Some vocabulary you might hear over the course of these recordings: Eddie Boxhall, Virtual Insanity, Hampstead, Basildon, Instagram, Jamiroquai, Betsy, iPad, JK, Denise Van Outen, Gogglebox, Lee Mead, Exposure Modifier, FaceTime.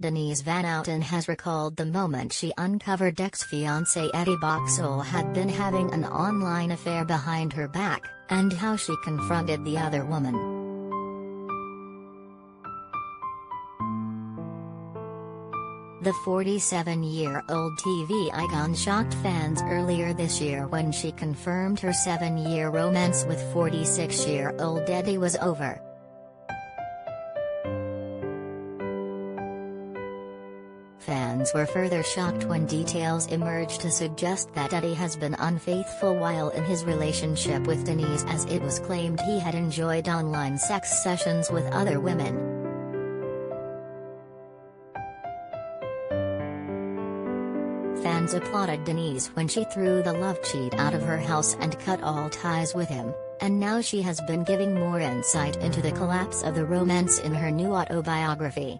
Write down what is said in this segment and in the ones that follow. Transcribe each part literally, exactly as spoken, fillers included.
Denise Van Outen has recalled the moment she uncovered ex-fiancé Eddie Boxhall had been having an online affair behind her back, and how she confronted the other woman. The forty-seven-year-old T V icon shocked fans earlier this year when she confirmed her seven-year romance with forty-six-year-old Eddie was over. Fans were further shocked when details emerged to suggest that Eddie has been unfaithful while in his relationship with Denise, as it was claimed he had enjoyed online sex sessions with other women. Fans applauded Denise when she threw the love cheat out of her house and cut all ties with him, and now she has been giving more insight into the collapse of the romance in her new autobiography.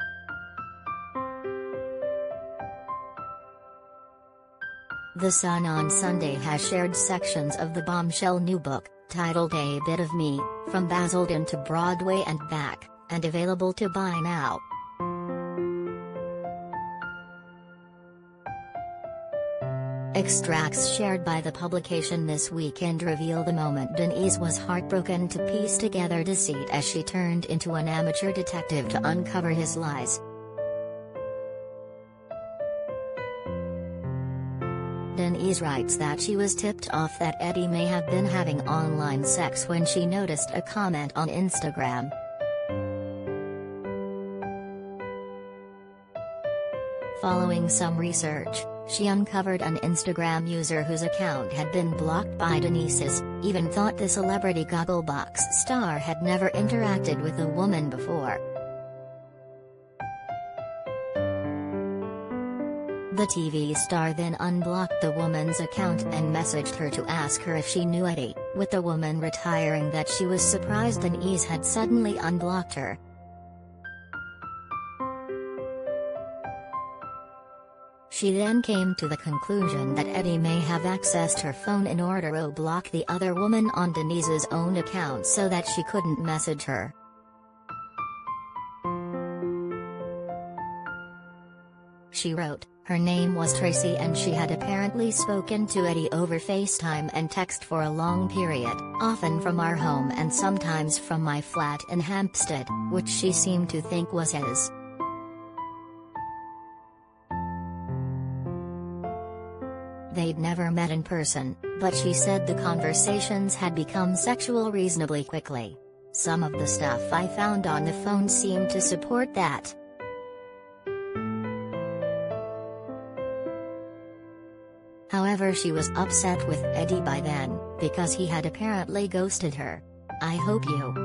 The Sun on Sunday has shared sections of the bombshell new book, titled A Bit of Me, From Basildon to Broadway and Back, and available to buy now. Extracts shared by the publication this weekend reveal the moment Denise was heartbroken to piece together deceit as she turned into an amateur detective to uncover his lies. Denise writes that she was tipped off that Eddie may have been having online sex when she noticed a comment on Instagram. Following some research, she uncovered an Instagram user whose account had been blocked by Denise's, even thought the celebrity Gogglebox star had never interacted with a woman before. The T V star then unblocked the woman's account and messaged her to ask her if she knew Eddie, with the woman retiring that she was surprised Denise had suddenly unblocked her. She then came to the conclusion that Eddie may have accessed her phone in order to block the other woman on Denise's own account so that she couldn't message her. She wrote, her name was Tracy and she had apparently spoken to Eddie over FaceTime and text for a long period, often from our home and sometimes from my flat in Hampstead, which she seemed to think was his. They'd never met in person, but she said the conversations had become sexual reasonably quickly. Some of the stuff I found on the phone seemed to support that. However, she was upset with Eddie by then, because he had apparently ghosted her. I hope you...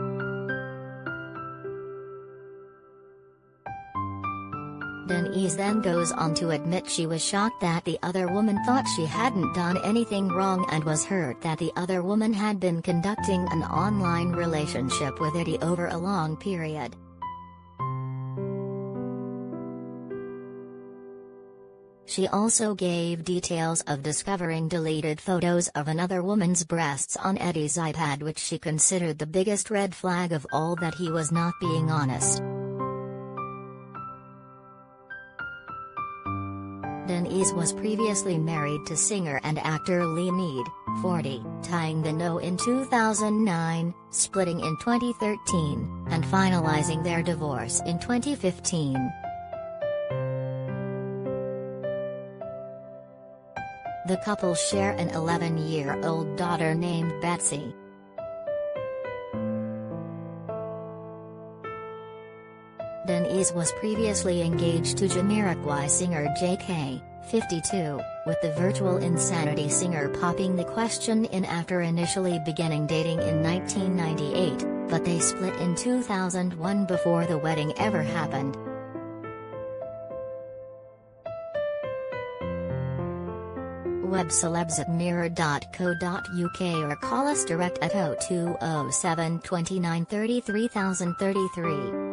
Denise then goes on to admit she was shocked that the other woman thought she hadn't done anything wrong and was hurt that the other woman had been conducting an online relationship with Eddie over a long period. She also gave details of discovering deleted photos of another woman's breasts on Eddie's iPad, which she considered the biggest red flag of all, that he was not being honest. Denise was previously married to singer and actor Lee Mead, forty, tying the knot in two thousand nine, splitting in twenty thirteen, and finalizing their divorce in twenty fifteen. The couple share an eleven-year-old daughter named Betsy. Denise was previously engaged to Jamiroquai singer J K, fifty-two, with the Virtual Insanity singer popping the question in after initially beginning dating in nineteen ninety-eight, but they split in two thousand one before the wedding ever happened. Web celebs at mirror dot co dot U K or call us direct at oh two oh seven, two nine, three three oh three three.